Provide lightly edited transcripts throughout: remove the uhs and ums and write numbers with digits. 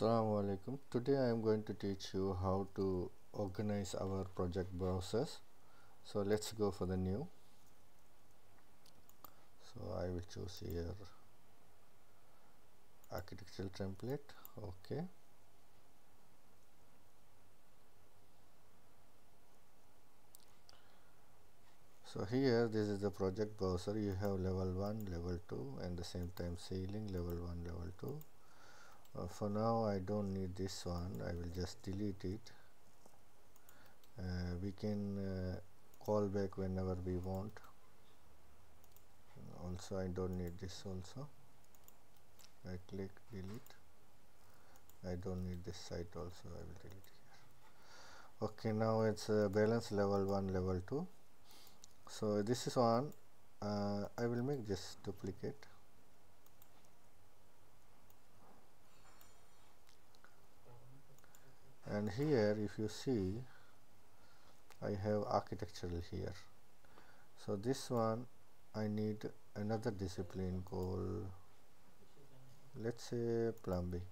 Assalamualaikum. Today I am going to teach you how to organize our project browsers. So let's go for the new. So I will choose here architectural template. Okay. So here this is the project browser. You have level 1, level 2 and the same time ceiling, level 1, level 2. For now I don't need this one. I will just delete it. We can call back whenever we want. Also I don't need this also. I click delete. I don't need this site also. I will delete here. Okay, now it's balance level 1 level 2. So this is one. I will make this duplicate. And here if you see I have architectural here, so this one I need another discipline called, let's say, plumbing.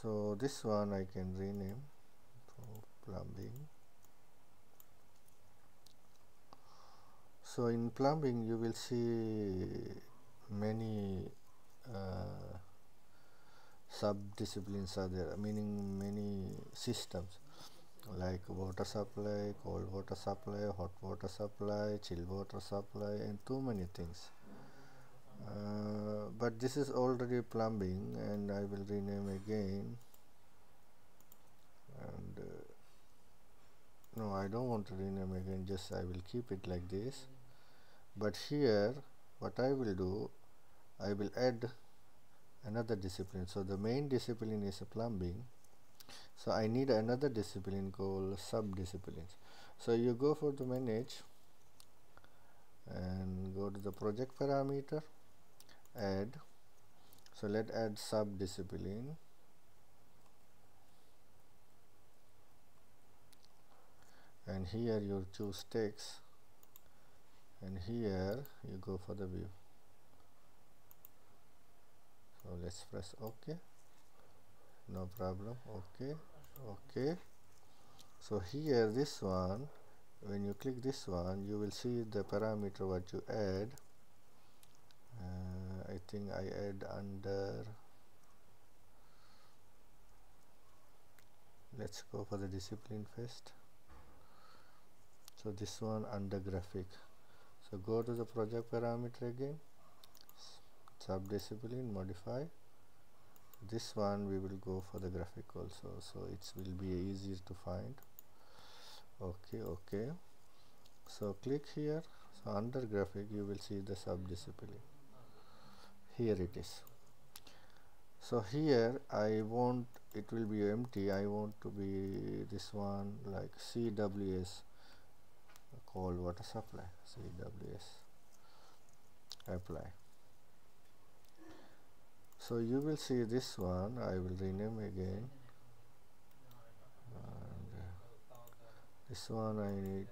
So this one I can rename to plumbing. So in plumbing you will see many sub-disciplines are there, meaning many systems like water supply, cold water supply, hot water supply, chill water supply and too many things. But this is already plumbing and I will rename again. And no, I don't want to rename again, just I will keep it like this. But here what I will do, I will add another discipline. So the main discipline is plumbing, so I need another discipline called sub-disciplines. So you go for the manage and go to the project parameter, add. So let's add sub-discipline. And here you choose text and here you go for the view. So let's press OK. No problem. OK. OK. So here this one, when you click this one, you will see the parameter what you add. I think I add under. Let's go for the discipline first. So this one under graphic. So go to the project parameter again. Sub-discipline, modify. This one we will go for the graphic also, so it will be easier to find. Okay. So click here. So under graphic you will see the sub-discipline. Here it is. So here I want, it will be empty. I want to be this one like CWS, cold water supply. CWS, apply. So you will see this one, I will rename again. And this one I need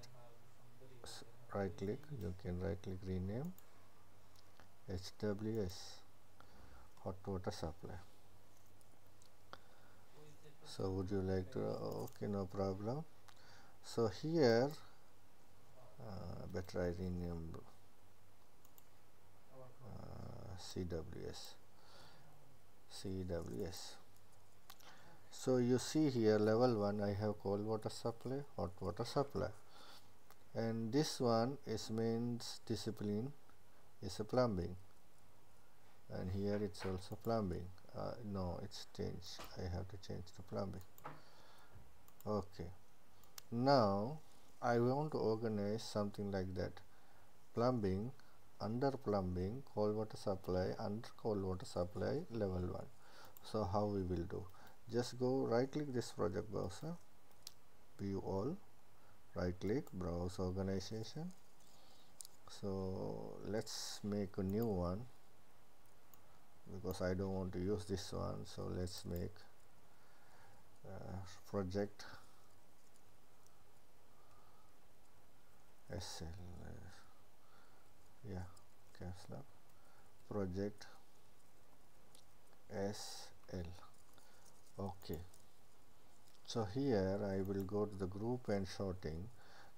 right click, you can right click rename HWS, hot water supply. So would you like to, okay, no problem. So here, better I rename CWS. So you see here level 1 I have cold water supply, hot water supply, and this one is means discipline is a plumbing, and here it's also plumbing. No, it's changed. I have to change to plumbing. Okay, now I want to organize something like that. Plumbing, under plumbing, cold water supply, under cold water supply, level 1. So how we will do, just go right click this project browser, view all, right click, browse organization. So let's make a new one because I don't want to use this one. So let's make project SL. Project SL. So here I will go to the group and sorting.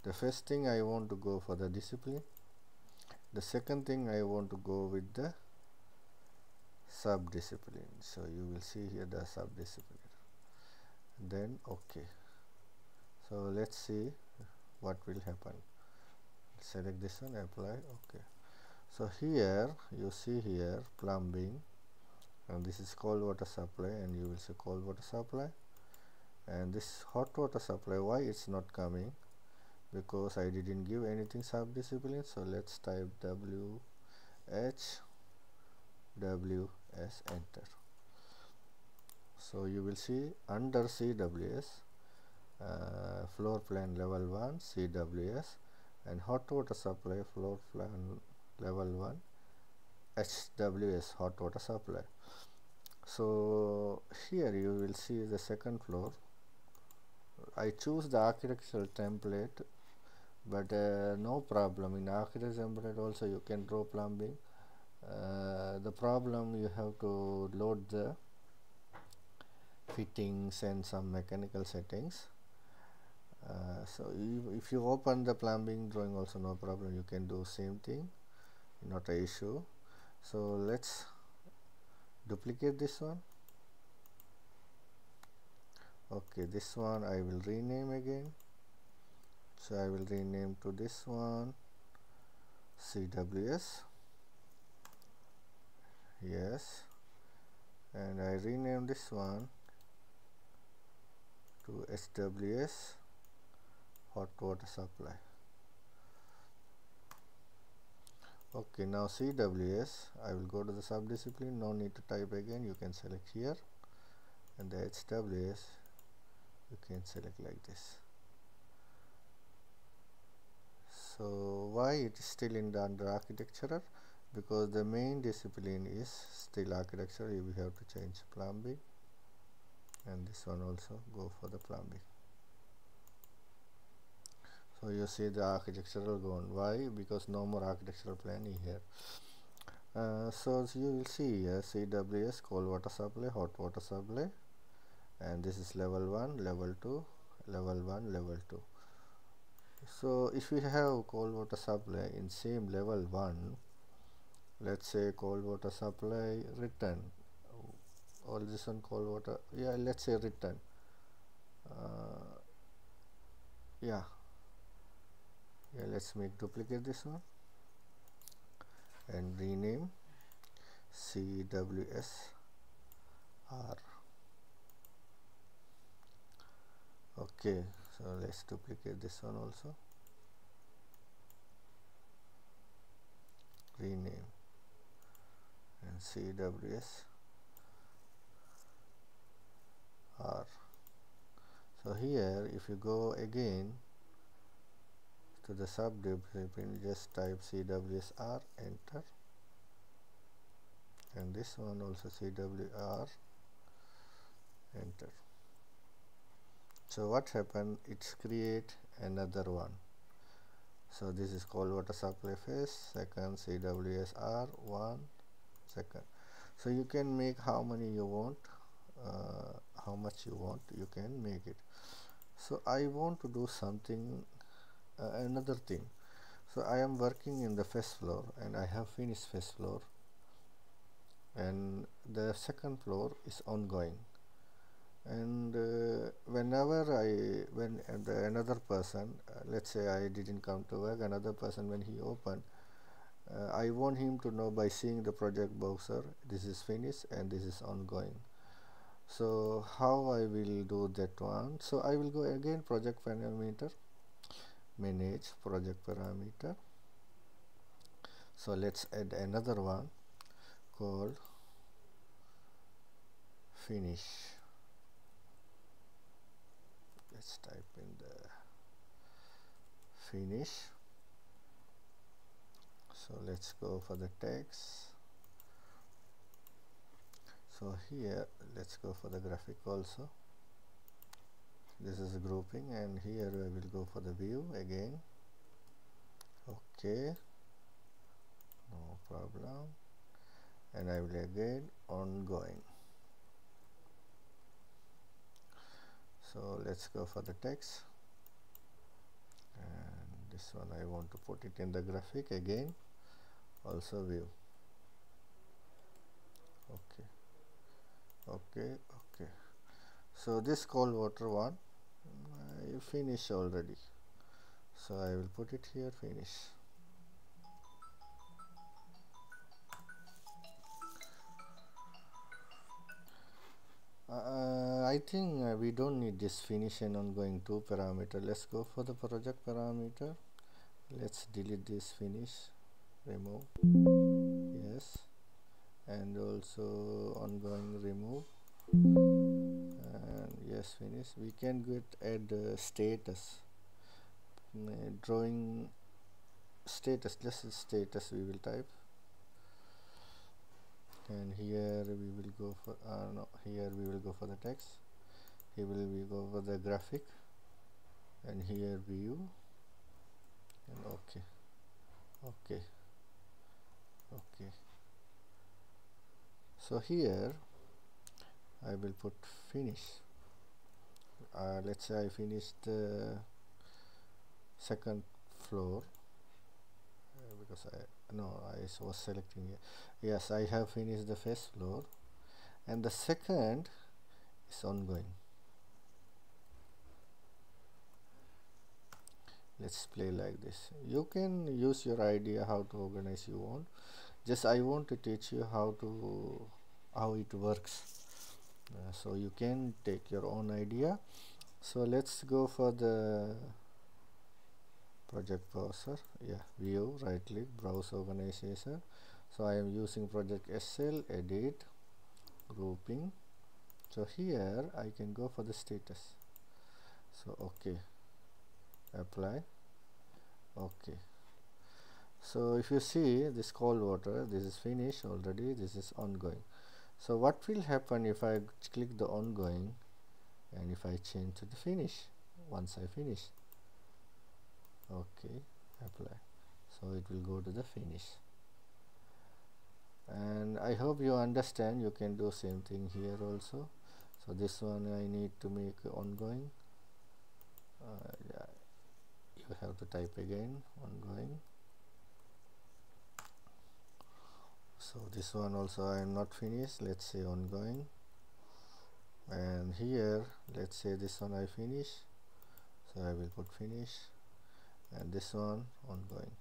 The first thing I want to go for the discipline. The second thing I want to go with the sub-discipline. So you will see here the sub-discipline. Then okay. So let's see what will happen. Select this one, apply, okay. So here you see here plumbing, and this is cold water supply, and you will see cold water supply, and this hot water supply. Why it's not coming? Because I didn't give anything sub-discipline. So let's type WHWS, enter. So you will see under CWS floor plan level 1 CWS and hot water supply floor plan level 1 HWS, hot water supply. So here you will see the second floor. I choose the architectural template, but no problem, in architectural template also you can draw plumbing. The problem, you have to load the fittings and some mechanical settings. So if you open the plumbing drawing also, no problem, you can do same thing, not an issue. So let's duplicate this one. Okay, this one I will rename again. So I will rename to this one CWS, yes, and I rename this one to SWS, hot water supply. Okay, now CWS, I will go to the sub-discipline, no need to type again, you can select here, and the HWS you can select like this. So why it is still in the under architecture? Because the main discipline is still architecture. We have to change plumbing, and this one also go for the plumbing. So you see the architectural gone. Why? Because no more architectural plan here. So you will see CWS, cold water supply, hot water supply, and this is level 1, level 2, level 1, level 2. So if we have cold water supply in same level 1, let's say cold water supply return, all this on cold water, yeah, let's say return, let's make duplicate this one and rename CWSR. Okay, so let's duplicate this one also, rename and CWSR. So here if you go again to the sub-discipline, just type CWSR, enter, and this one also CWR, enter. So what happened, it's create another one. So this is cold water supply phase, second CWSR, 1 second. So you can make how many you want, how much you want, you can make it. So I want to do something, another thing. So I am working in the first floor, and I have finished first floor, and the second floor is ongoing. And when another person, let's say I didn't come to work, another person when he opened, I want him to know by seeing the project browser, this is finished and this is ongoing. So how I will do that one? So I will go again project parameter, manage project parameter. So let's add another one called finish. Let's type in the finish. So let's go for the text. So here let's go for the graphic also, this is grouping, and here I will go for the view again. Okay, no problem, and I will again ongoing. So let's go for the text, and this one I want to put it in the graphic again, also view. Okay, so this cold water one I finish already, so I will put it here, finish. I think we don't need this finish and ongoing 2 parameter. Let's go for the project parameter. Let's delete this finish, remove, yes, and also ongoing remove, and yes, finish. We can add status, drawing status. This is status we will type, and here we will go for here we will go for the text, here will we go for the graphic, and here view, and okay. So here I will put finish. Let's say I finish the second floor, because I was selecting here. Yes, I have finished the first floor, and the second is ongoing. Let's play like this. You can use your idea how to organize you want. Just I want to teach you how it works, so you can take your own idea. So let's go for the project browser. View, right click, browse organization. So I am using project SL, edit, grouping. So here I can go for the status. So okay, apply, okay. So if you see this cold water, this is finished already, this is ongoing. So what will happen if I click the ongoing, and if I change to the finish? Once I finish, okay, apply, so it will go to the finish. And I hope you understand. You can do same thing here also. So this one I need to make ongoing. You have to type again, ongoing. So this one also I am not finished. Let's say ongoing, and here let's say this one I finish, so I will put finish, and this one ongoing.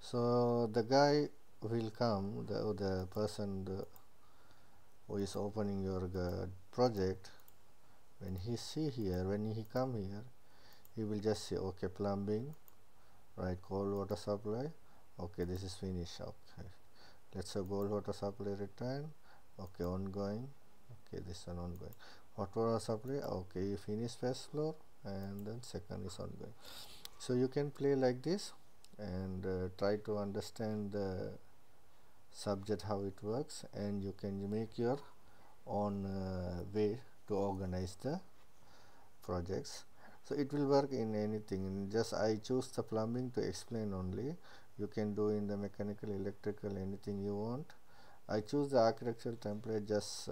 So the guy will come, the person who is opening your project, when he see here, when he come here, he will just say okay, plumbing, right, cold water supply, okay, this is finished. Okay, let's say cold water supply return, okay, ongoing, okay, this one ongoing, hot water supply, okay, you finish first floor, and then second is ongoing. So you can play like this, and try to understand the subject, how it works, and you can make your own way to organize the projects. So it will work in anything. And just I choose the plumbing to explain only. You can do in the mechanical, electrical, anything you want. I choose the architectural template just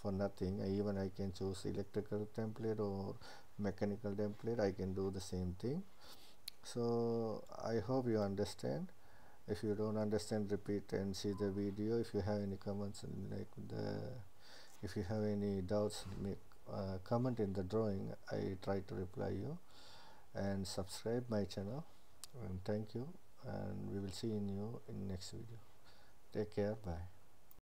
for nothing. Even I can choose electrical template or mechanical template, I can do the same thing. So I hope you understand. If you don't understand, repeat and see the video. If you have any comments, and if you have any doubts, make comment in the drawing. I try to reply you, and subscribe my channel, and thank you, and we will see you in next video. Take care, bye.